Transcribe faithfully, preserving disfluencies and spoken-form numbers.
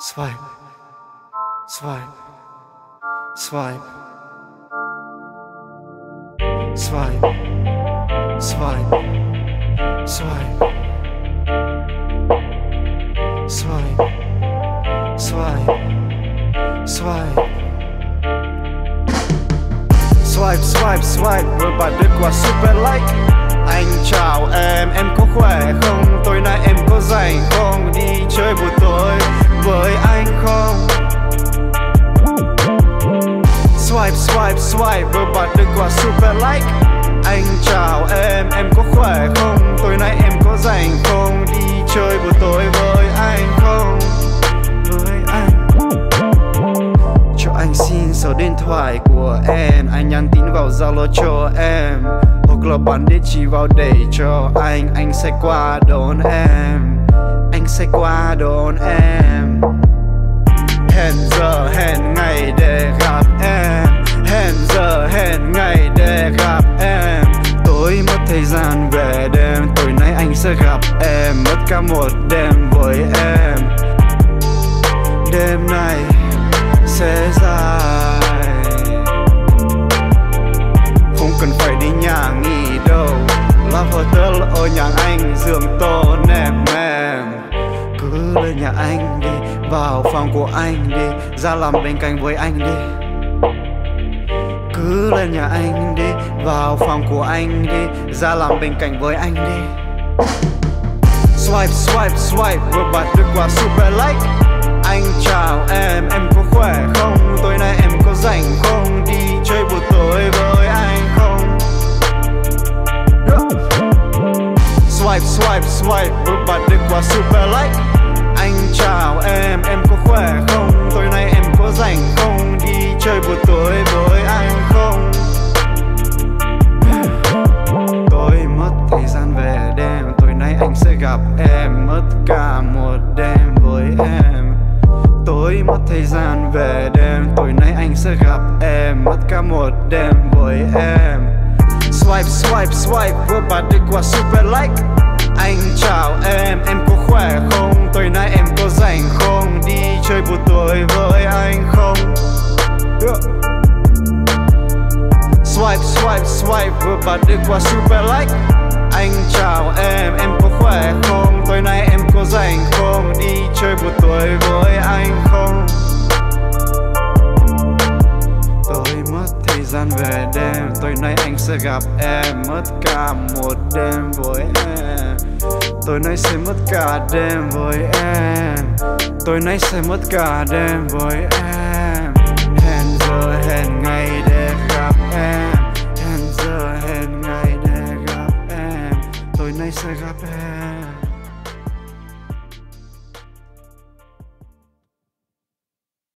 Swipe, swipe, swipe, swipe, swipe, swipe, swipe, swipe, swipe. Swipe, swipe, swipe, đôi bà đứt quả super like. Anh chào em, em có khỏe không? Tối nay em có rảnh không? Đi chơi buổi tối với anh không? Swipe, swipe, swipe, đôi bà đứt quả super like. Anh chào em, em có khỏe không? Tối nay em có rảnh không? Đi chơi buổi tối với anh không? Anh xin số điện thoại của em, anh nhắn tin vào Zalo cho em, hoặc là bán địa chỉ vào để cho anh. Anh sẽ qua đón em, anh sẽ qua đón em. Hẹn giờ hẹn ngày để gặp em, hẹn giờ hẹn ngày để gặp em. Tôi mất thời gian về đêm, tối nay anh sẽ gặp em, mất cả một đêm với em. Đêm nay sẽ dài, không cần phải đi nhà nghỉ đâu. Love Hotel ở nhà anh, giường to nệm mềm. Cứ lên nhà anh đi, vào phòng của anh đi, ra làm bên cạnh với anh đi. Cứ lên nhà anh đi, vào phòng của anh đi, ra làm bên cạnh với anh đi. Swipe, swipe, swipe, vừa bật được quả super like. Anh chào em, em có khỏe không? Tối nay em có rảnh không? Đi chơi buổi tối với anh không? Swipe, swipe, swipe, bước bạt được qua super like. Anh chào em, em có khỏe không? Tối nay em có rảnh không? Đi chơi buổi tối với anh không? Tôi mất thời gian về đêm, tối nay anh sẽ gặp em, mất cả một đêm với em. Tôi mất thời gian về đêm, tối nay anh sẽ gặp em, mất cả một đêm với em. Swipe, swipe, swipe, vừa bật được quả super like. Anh chào em, em có khỏe không? Tối nay em có rảnh không? Đi chơi buổi tối với anh không? Yeah. Swipe, swipe, swipe, vừa bật được quả super like. Anh chào em, em có khỏe không? Tối nay em có rảnh không? Đi chơi buổi tối với anh không? Tôi mất thời gian về đêm, tối nay anh sẽ gặp em, mất cả một đêm với em. Tối nay sẽ mất cả đêm với em. Tối nay sẽ mất cả đêm với em. Hẹn giờ hẹn ngày để gặp em. Hẹn giờ hẹn ngày để gặp em. Tối nay sẽ gặp em.